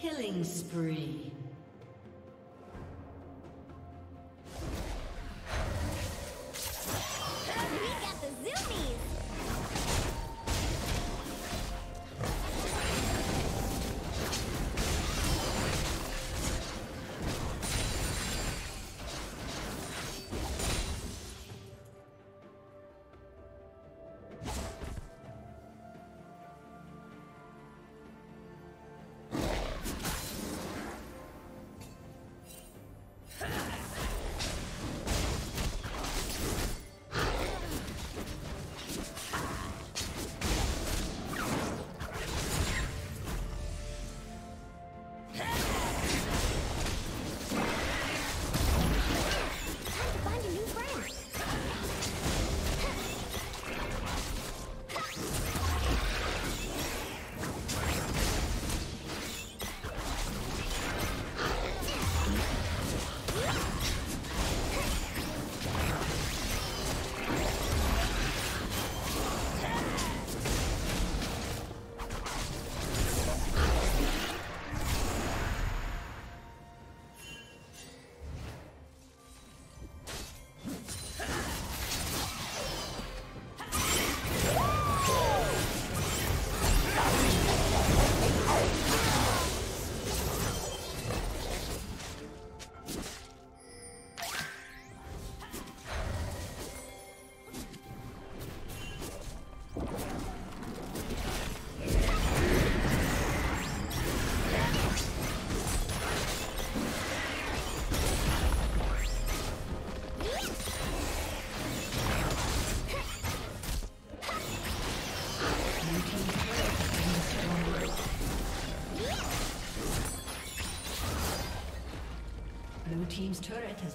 Killing spree. Team's turret has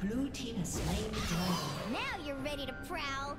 Blue team has slain the dragon. Now you're ready to prowl.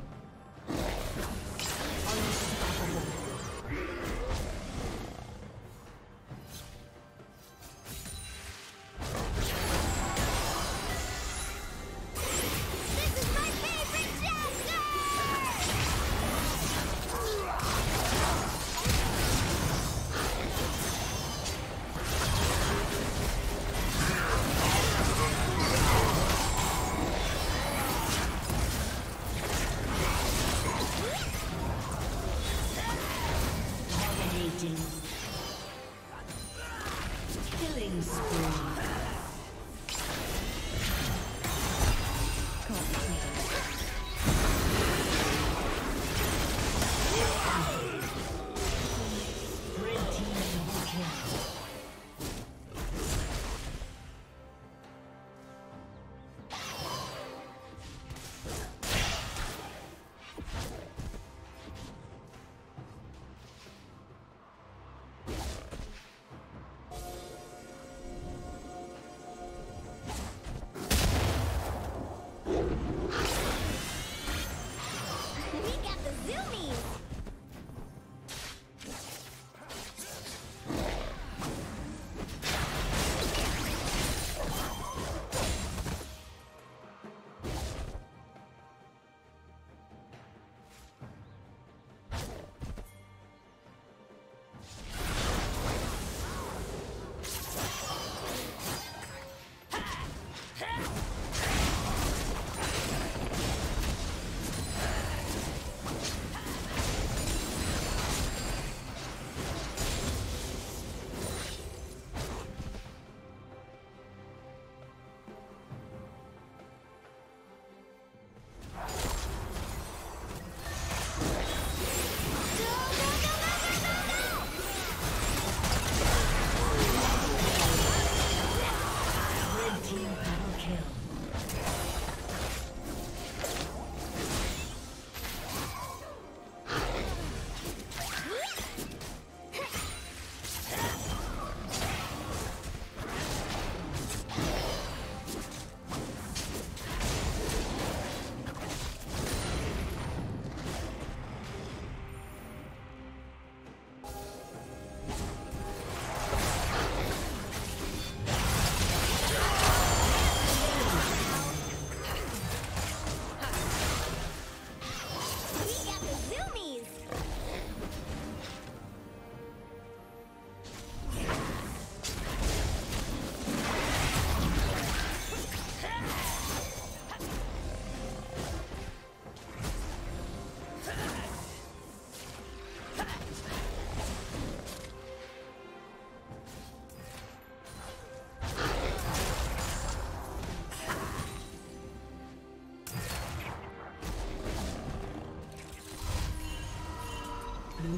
Blue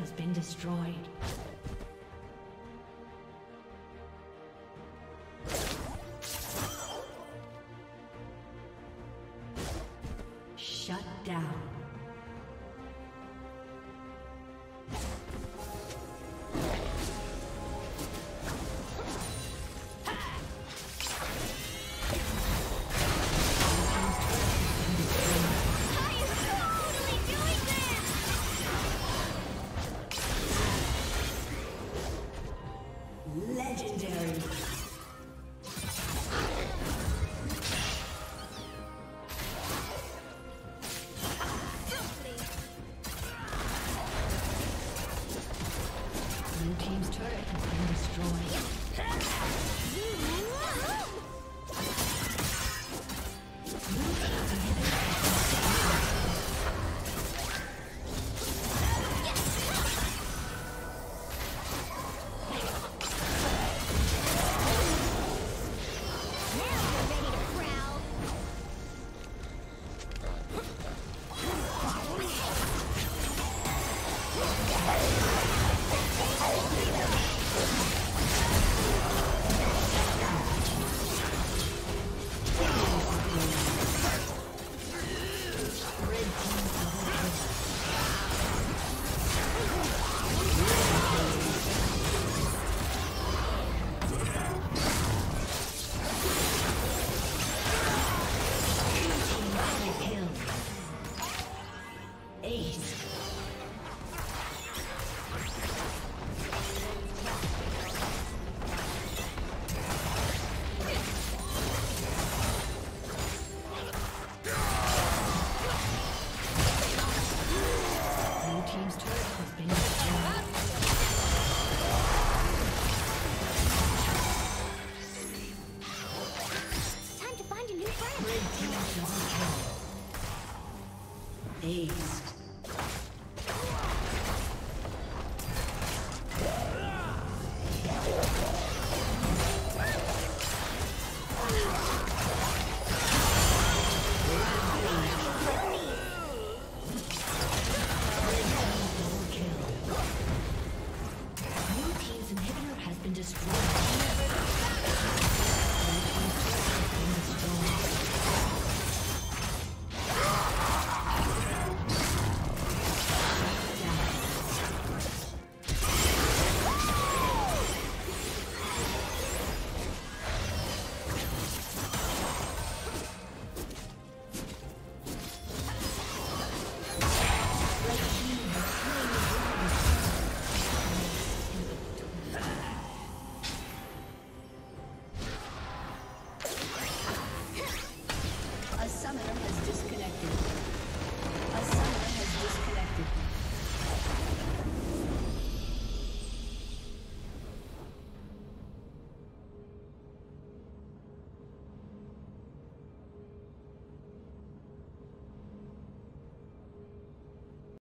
has been destroyed. Shut down. Ace.